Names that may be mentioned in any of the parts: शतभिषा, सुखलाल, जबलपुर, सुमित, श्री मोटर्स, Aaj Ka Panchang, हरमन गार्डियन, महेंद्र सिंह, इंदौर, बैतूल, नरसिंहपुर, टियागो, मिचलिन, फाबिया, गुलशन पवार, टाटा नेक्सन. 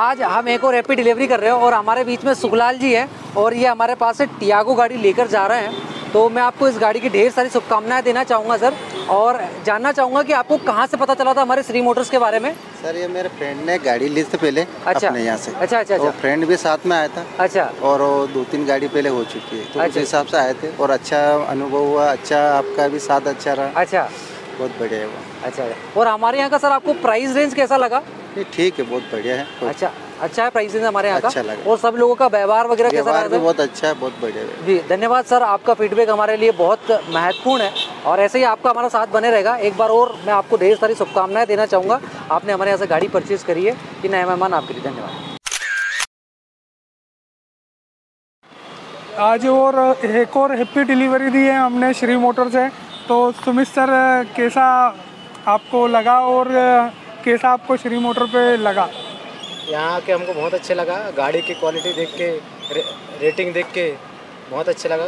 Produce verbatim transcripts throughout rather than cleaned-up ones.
आज हम एक और हैप्पी डिलीवरी कर रहे हो और हमारे बीच में सुखलाल जी हैं और ये हमारे पास से टियागो गाड़ी लेकर जा रहे हैं। तो मैं आपको इस गाड़ी की ढेर सारी शुभकामनाएं देना चाहूँगा सर, और जानना चाहूँगा कि आपको कहाँ से पता चला था हमारे श्री मोटर्स के बारे में? सर ये मेरे फ्रेंड ने गाड़ी ली थी पहले। अच्छा, अपने यहाँ से। अच्छा अच्छा, अच्छा। फ्रेंड भी साथ में आया था। अच्छा। और दो तीन गाड़ी पहले हो चुकी है, तो उस हिसाब से आए थे और अच्छा अनुभव हुआ। अच्छा, आपका भी साथ अच्छा रहा। अच्छा, बहुत बढ़िया हुआ। अच्छा, और हमारे यहाँ का सर आपको प्राइस रेंज कैसा लगा? ठीक है, बहुत बढ़िया है। अच्छा अच्छा है प्राइस रेंज हमारे यहाँ का। अच्छा लगा। और सब लोगों का व्यवहार वगैरह कैसा लगा? बहुत अच्छा है, बहुत बढ़िया है जी। धन्यवाद सर, आपका फीडबैक हमारे लिए बहुत महत्वपूर्ण है और ऐसे ही आपका हमारा साथ बने रहेगा। एक बार और मैं आपको ढेर सारी शुभकामनाएं देना चाहूँगा। आपने हमारे यहाँ से गाड़ी परचेज करी है, कि नए मेहमान आपके लिए धन्यवाद। आज और एक और हैप्पी डिलीवरी दी है हमने श्री मोटर से। तो सुमित सर, कैसा आपको लगा और कैसा आपको श्री मोटर पे लगा? यहाँ के हमको बहुत अच्छे लगा। गाड़ी की क्वालिटी देख के, रे, रेटिंग देख के बहुत अच्छा लगा।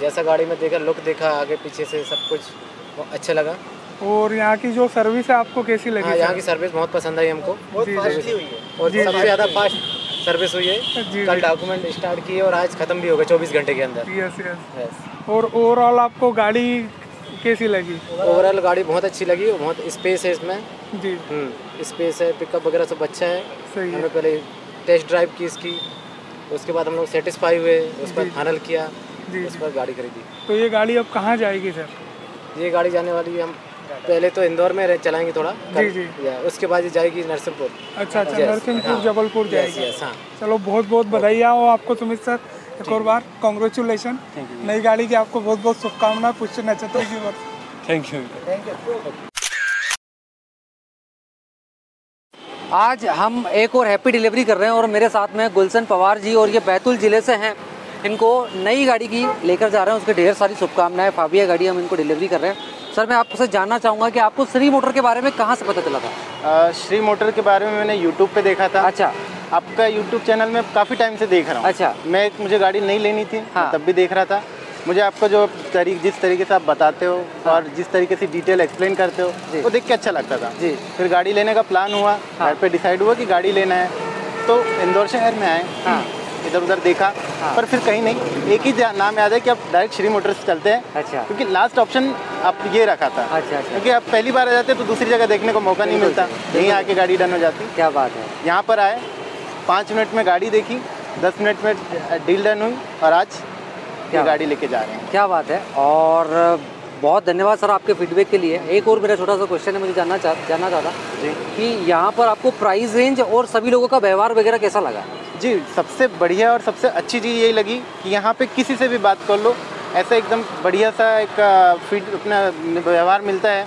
जैसा गाड़ी में देखा, लुक देखा, आगे पीछे से सब कुछ अच्छा लगा। और यहाँ की जो सर्विस है आपको कैसी लगी? हाँ, यहाँ की सर्विस बहुत पसंद आई हमको। बहुत फास्ट हुई है और सबसे ज़्यादा फास्ट सर्विस हुई है। कल डॉक्यूमेंट स्टार्ट किए और आज खत्म भी हो गए चौबीस घंटे के अंदर। Yes yes. और ओवरऑल आपको गाड़ी कैसी लगी? ओवरऑल गाड़ी बहुत अच्छी लगी। बहुत स्पेस है इसमें जी। स्पेस है, पिकअप वगैरह सब अच्छा है। हमने पहले टेस्ट ड्राइव की इसकी, उसके बाद हम लोग सेटिस्फाई हुए, उस पर फाइनल किया, उस पर गाड़ी खरीदी। तो ये गाड़ी अब कहाँ जाएगी सर? ये गाड़ी जाने वाली है, हम पहले तो इंदौर में चलाएंगे थोड़ा। जी जी। उसके बाद ये जाएगी नरसिंहपुर। अच्छा अच्छा, नरसिंहपुर जबलपुर जाएगी। चलो, बहुत बहुत बधाई हो आपको सुमित सर। एक और बार कॉन्ग्रेचुलेशन नई गाड़ी की, आपको बहुत बहुत शुभकामनाएं। पूछना चाहता हूँ, थैंक यू। आज हम एक और हैप्पी डिलीवरी कर रहे हैं और मेरे साथ में गुलशन पवार जी, और ये बैतूल ज़िले से हैं। इनको नई गाड़ी की लेकर जा रहे हैं, उसके ढेर सारी शुभकामनाएं। फाबिया गाड़ी हम इनको डिलीवरी कर रहे हैं। सर, मैं आपसे जानना चाहूँगा कि आपको श्री मोटर के बारे में कहाँ से पता चला था? श्री मोटर के बारे में मैंने यूट्यूब पे देखा था। अच्छा। आपका यूट्यूब चैनल में काफ़ी टाइम से देख रहा हूँ। अच्छा। मैं मुझे गाड़ी नहीं लेनी थी। हाँ। तब भी देख रहा था। मुझे आपका जो तरीके, जिस तरीके से आप बताते हो, हाँ, और जिस तरीके से डिटेल एक्सप्लेन करते हो, वो तो देख के अच्छा लगता था जी। फिर गाड़ी लेने का प्लान हुआ। हाँ। घर पे डिसाइड हुआ कि गाड़ी लेना है, तो इंदौर शहर में आए। हाँ। इधर उधर देखा। हाँ। पर फिर कहीं नहीं, एक ही नाम याद है कि आप डायरेक्ट श्री मोटर्स चलते हैं। अच्छा। क्योंकि लास्ट ऑप्शन आप ये रखा था। अच्छा, अच्छा। क्योंकि आप पहली बार आ जाते तो दूसरी जगह देखने को मौका नहीं मिलता, यहीं आके गाड़ी डन हो जाती। क्या बात है। यहाँ पर आए, पाँच मिनट में गाड़ी देखी, दस मिनट में डील डन हुई और आज ये गाड़ी लेके जा रहे हैं। क्या बात है। और बहुत धन्यवाद सर आपके फीडबैक के लिए। एक और मेरा छोटा सा क्वेश्चन है, मुझे जानना चाह जानना चाहता जी कि यहाँ पर आपको प्राइस रेंज और सभी लोगों का व्यवहार वगैरह कैसा लगा? जी, सबसे बढ़िया और सबसे अच्छी चीज़ यही लगी कि यहाँ पे किसी से भी बात कर लो, ऐसा एकदम बढ़िया सा एक फीड अपना व्यवहार मिलता है।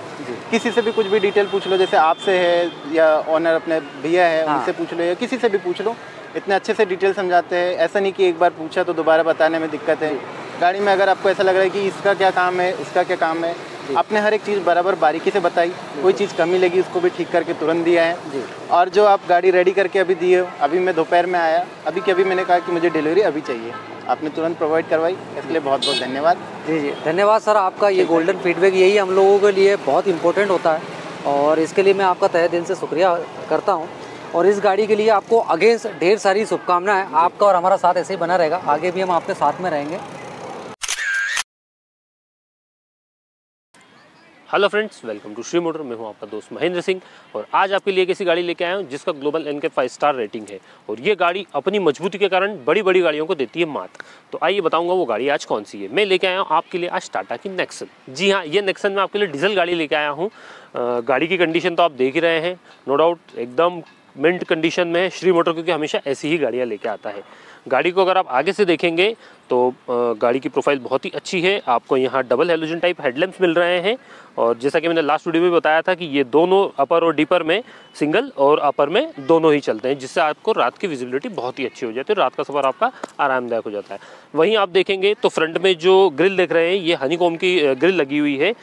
किसी से भी कुछ भी डिटेल पूछ लो, जैसे आपसे है या ऑनर अपने भैया है। हाँ। उनसे पूछ लो या किसी से भी पूछ लो, इतने अच्छे से डिटेल समझाते हैं। ऐसा नहीं कि एक बार पूछा तो दोबारा बताने में दिक्कत है। गाड़ी में अगर आपको ऐसा लग रहा है कि इसका क्या काम है, इसका क्या काम है, आपने हर एक चीज़ बराबर बारीकी से बताई। कोई चीज़ कमी लगी उसको भी ठीक करके तुरंत दिया है। और जो आप गाड़ी रेडी करके अभी दिए हो, अभी मैं दोपहर में आया, अभी के अभी मैंने कहा कि मुझे डिलीवरी अभी चाहिए, आपने तुरंत प्रोवाइड करवाई, इसलिए बहुत बहुत धन्यवाद। जी जी, धन्यवाद सर आपका। ये गोल्डन फीडबैक यही हम लोगों के लिए बहुत इंपॉर्टेंट होता है और इसके लिए मैं आपका तहे दिल से शुक्रिया करता हूँ। और इस गाड़ी के लिए आपको अगेन ढेर सारी शुभकामनाएं। आपका और हमारा साथ ऐसे ही बना रहेगा, आगे भी हम आपके साथ में रहेंगे। Hello friends, welcome to Shri motor. मैं हूं आपका दोस्त महेंद्र सिंह और आज आपके लिए कैसी गाड़ी लेके आया हूं जिसका ग्लोबल एन के फाइव स्टार रेटिंग है और ये गाड़ी अपनी मजबूती के कारण बड़ी बड़ी गाड़ियों को देती है मात। तो आइए बताऊंगा वो गाड़ी आज कौन सी है। मैं लेके आया हूं आपके लिए आज टाटा की नेक्सन। जी हाँ, ये नेक्सन में आपके लिए डीजल गाड़ी लेके आया हूँ। गाड़ी की कंडीशन तो आप देख ही रहे हैं, नो डाउट एकदम मिंट कंडीशन में है। श्री मोटर क्योंकि हमेशा ऐसी ही गाड़ियाँ लेके आता है। गाड़ी को अगर आप आगे से देखेंगे तो गाड़ी की प्रोफाइल बहुत ही अच्छी है। आपको यहाँ डबल हेलोजन टाइप हेडलैम्प्स मिल रहे हैं और जैसा कि मैंने लास्ट वीडियो में बताया था कि ये दोनों अपर और डीपर में सिंगल और अपर में दोनों ही चलते हैं, जिससे आपको रात की विजिबिलिटी बहुत ही अच्छी हो जाती है और रात का सफ़र आपका आरामदायक हो जाता है। वहीं आप देखेंगे तो फ्रंट में जो ग्रिल देख रहे हैं, ये हनीकॉम्ब की ग्रिल लगी हुई है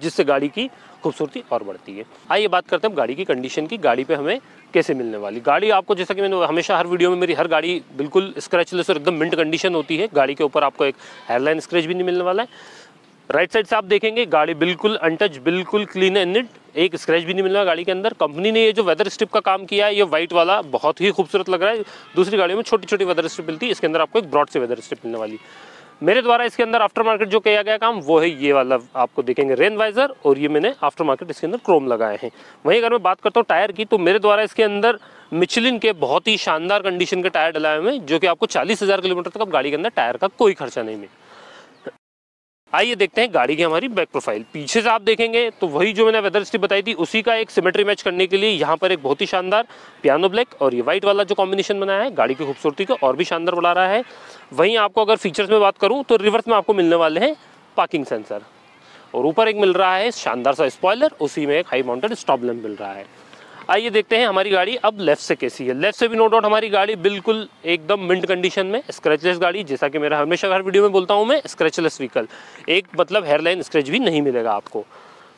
जिससे गाड़ी की खूबसूरती और बढ़ती है। आइए बात करते हैं गाड़ी की कंडीशन की, गाड़ी पे हमें कैसे मिलने वाली गाड़ी। आपको जैसा कि मैंने हमेशा हर वीडियो में, मेरी हर गाड़ी बिल्कुल स्क्रैचलेस और एकदम मिंट कंडीशन होती है। गाड़ी के ऊपर आपको एक हेयरलाइन स्क्रैच भी नहीं मिलने वाला है। राइट साइड से आप देखेंगे गाड़ी बिल्कुल अनटच, बिल्कुल क्लीन एंड नीट एक स्क्रैच भी नहीं मिला गाड़ी के अंदर। कंपनी ने ये जो वेदर स्ट्रिप का काम किया है, ये व्हाइट वाला बहुत ही खूबसूरत लग रहा है। दूसरी गाड़ियों में छोटी छोटी वेदर स्ट्रिप मिलती है, इसके अंदर आपको एक ब्रॉड से वेदर स्ट्रिप मिलने वाली। मेरे द्वारा इसके अंदर आफ्टर मार्केट जो किया गया काम वो है ये वाला, आपको देखेंगे रेन वाइजर, और ये मैंने आफ्टर मार्केट इसके अंदर क्रोम लगाए हैं। वहीं अगर मैं बात करता हूँ टायर की, तो मेरे द्वारा इसके अंदर मिचलिन के बहुत ही शानदार कंडीशन के टायर डलाए हुए हैं, जो कि आपको चालीस हज़ार किलोमीटर तक आप गाड़ी के अंदर टायर का कोई खर्चा नहीं मिले। आइए देखते हैं गाड़ी की हमारी बैक प्रोफाइल। पीछे से आप देखेंगे तो वही जो मैंने वेदर स्ट्रिप बताई थी उसी का एक सिमेट्री मैच करने के लिए यहाँ पर एक बहुत ही शानदार पियानो ब्लैक और ये वाइट वाला जो कॉम्बिनेशन बनाया है, गाड़ी की खूबसूरती को और भी शानदार बढ़ा रहा है। वहीं आपको अगर फीचर्स में बात करूँ तो रिवर्स में आपको मिलने वाले हैं पार्किंग सेंसर, और ऊपर एक मिल रहा है शानदार सा स्पॉयलर, उसी में एक हाई माउंटेड स्टॉप लैंप मिल रहा है। आइए देखते हैं हमारी गाड़ी अब लेफ्ट से कैसी है। लेफ्ट से भी नो डाउट हमारी गाड़ी बिल्कुल एकदम मिंट कंडीशन में, स्क्रैचलेस गाड़ी, जैसा कि मेरा हमेशा हर वीडियो में बोलता हूं मैं, स्क्रैचलेस व्हीकल, एक मतलब हेयरलाइन स्क्रैच भी नहीं मिलेगा आपको।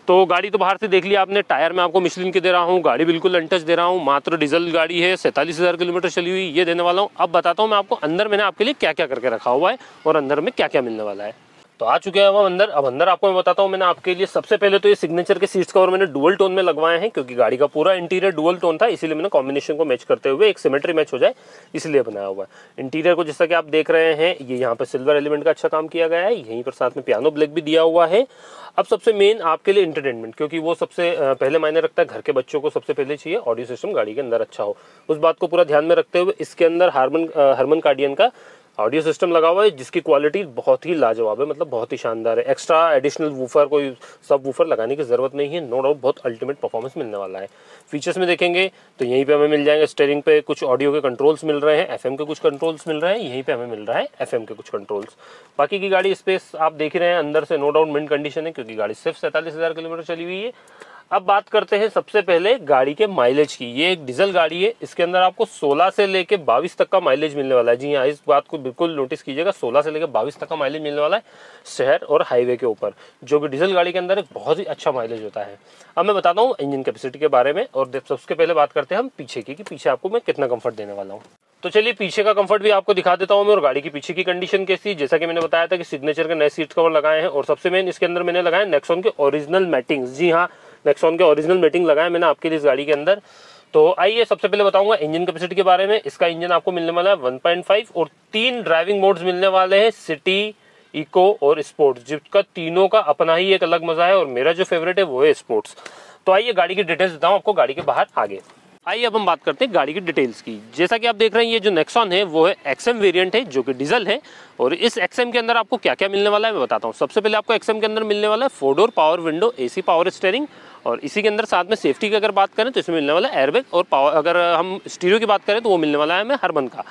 तो गाड़ी तो बाहर से देख लिया आपने, टायर में आपको मिचलिन के दे रहा हूँ, गाड़ी बिल्कुल अनटच दे रहा हूँ, मात्र डीजल गाड़ी है, सैंतालीस हज़ार किलोमीटर चली हुई ये देने वाला हूँ। अब बताता हूँ मैं आपको अंदर मैंने आपके लिए क्या क्या करके रखा हुआ है और अंदर में क्या क्या मिलने वाला है। तो आ चुके हैं हम अंदर। अब अंदर आपको मैं बताता हूँ मैंने आपके लिए सबसे पहले तो ये सिग्नेचर के सीट्स कवर मैंने डुअल टोन में लगवाए हैं, क्योंकि गाड़ी का पूरा इंटीरियर डुअल टोन था, इसीलिए मैंने कॉम्बिनेशन को मैच करते हुए एक सिमेट्री मैच हो जाए इसलिए बनाया हुआ है। इंटीरियर को जैसा कि आप देख रहे हैं, ये यहाँ पर सिल्वर एलिमेंट का अच्छा काम किया गया है, यहीं पर साथ में पियानो ब्लैक भी दिया हुआ है। अब सबसे मेन आपके लिए एंटरटेनमेंट, क्योंकि वो सबसे पहले मायने रखता है, घर के बच्चों को सबसे पहले चाहिए ऑडियो सिस्टम गाड़ी के अंदर अच्छा हो, उस बात को पूरा ध्यान में रखते हुए इसके अंदर हरमन हरमन गार्डियन का ऑडियो सिस्टम लगा हुआ है, जिसकी क्वालिटी बहुत ही लाजवाब है, मतलब बहुत ही शानदार है। एक्स्ट्रा एडिशनल वूफर, कोई सब वूफर लगाने की ज़रूरत नहीं है, नो डाउट बहुत अल्टीमेट परफॉर्मेंस मिलने वाला है। फीचर्स में देखेंगे तो यहीं पे हमें मिल जाएंगे स्टेयरिंग पे कुछ ऑडियो के कंट्रोल्स मिल रहे हैं, एफएम के कुछ कंट्रोल्स मिल रहे हैं, यहीं पर हमें मिल रहा है एफएम के कुछ कंट्रोल्स। बाकी की गाड़ी स्पेस आप देख रहे हैं अंदर से, नो डाउट मिंट कंडीशन है, क्योंकि गाड़ी सिर्फ सैंतालीस हज़ार किलोमीटर चली हुई है। अब बात करते हैं सबसे पहले गाड़ी के माइलेज की। ये एक डीजल गाड़ी है, इसके अंदर आपको सोलह से लेके बाईस तक का माइलेज मिलने वाला है। जी हाँ, इस बात को बिल्कुल नोटिस कीजिएगा, सोलह से लेके बाईस तक का माइलेज मिलने वाला है शहर और हाईवे के ऊपर, जो कि डीजल गाड़ी के अंदर एक बहुत ही अच्छा माइलेज होता है। अब मैं बताता हूँ इंजन कैपेसिटी के बारे में, और सबसे पहले बात करते हैं हम पीछे की, कि पीछे आपको मैं कितना कम्फर्ट देने वाला हूँ। तो चलिए पीछे का कंफर्ट भी आपको दिखा देता हूँ मैं, और गाड़ी की पीछे की कंडीशन कैसी है। जैसा कि मैंने बताया था कि सिग्नेचर के नए सीट कवर लगाए हैं, और सबसे मेन इसके अंदर मैंने लगाए नेक्सन के ओरिजिनल मैटिंग्स। जी हाँ, नेक्सन के ओरिजिनल मैटिंग लगाए मैंने आपके लिए इस गाड़ी के अंदर। तो आइए सबसे पहले बताऊंगा इंजन कैपेसिटी के बारे में। इसका इंजन आपको मिलने वाला है वन पॉइंट फाइव, और तीन ड्राइविंग मोड्स मिलने वाले हैं, सिटी, इको और स्पोर्ट्स, जिसका तीनों का अपना ही एक अलग मजा है, और मेरा जो फेवरेट है वो है स्पोर्ट्स। तो आइए गाड़ी की डिटेल्स बताऊँ आपको गाड़ी के बाहर आगे। आइए अब हम बात करते हैं गाड़ी की डिटेल्स की। जैसा कि आप देख रहे हैं ये जो नेक्सन है वो है एक्सएम वेरिएंट है, जो कि डीजल है, और इस एक्सएम के अंदर आपको क्या क्या मिलने वाला है मैं बताता हूँ। सबसे पहले आपको एक्सएम के अंदर मिलने वाला है four door power window, AC, power steering, और इसी के अंदर साथ में सेफ्टी की अगर बात करें तो इसमें मिलने वाला है एयरबैग, और पावर अगर हम स्टीरियो की बात करें तो वो मिलने वाला है हमें हरमन का।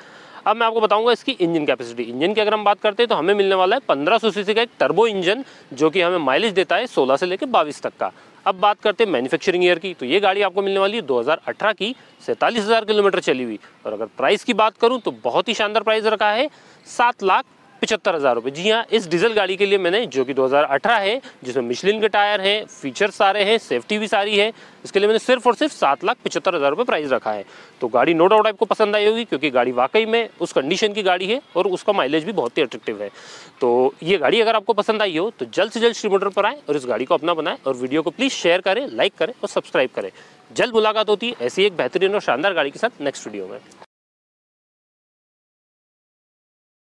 अब मैं आपको बताऊंगा इसकी इंजन कैपेसिटी। इंजन की अगर हम बात करते हैं तो हमें मिलने वाला है पंद्रह सौ सीसी का एक टर्बो इंजन, जो कि हमें माइलेज देता है सोलह से लेकर बाईस तक का। अब बात करते हैं मैन्युफैक्चरिंग ईयर की, तो ये गाड़ी आपको मिलने वाली है दो हज़ार अठारह की, सैंतालीस हज़ार किलोमीटर चली हुई, और अगर प्राइस की बात करूँ तो बहुत ही शानदार प्राइस रखा है, सात लाख पचहत्तर हज़ार रुपये। जी हाँ, इस डीजल गाड़ी के लिए मैंने, जो कि दो हज़ार अठारह है, जिसमें मिचलिन के टायर हैं, फीचर्स सारे हैं, सेफ्टी भी सारी है, इसके लिए मैंने सिर्फ और सिर्फ सात लाख पचहत्तर हज़ार रुपये प्राइस रखा है। तो गाड़ी नो डाउट आपको पसंद आई होगी, क्योंकि गाड़ी वाकई में उस कंडीशन की गाड़ी है और उसका माइलेज भी बहुत ही अट्रैक्टिव है। तो ये गाड़ी अगर आपको पसंद आई हो तो जल्द से जल्द श्री मोटर्स पर आएँ और इस गाड़ी को अपना बनाएं, और वीडियो को प्लीज़ शेयर करें, लाइक करें और सब्सक्राइब करें। जल्द मुलाकात होती है ऐसी एक बेहतरीन और शानदार गाड़ी के साथ नेक्स्ट वीडियो में।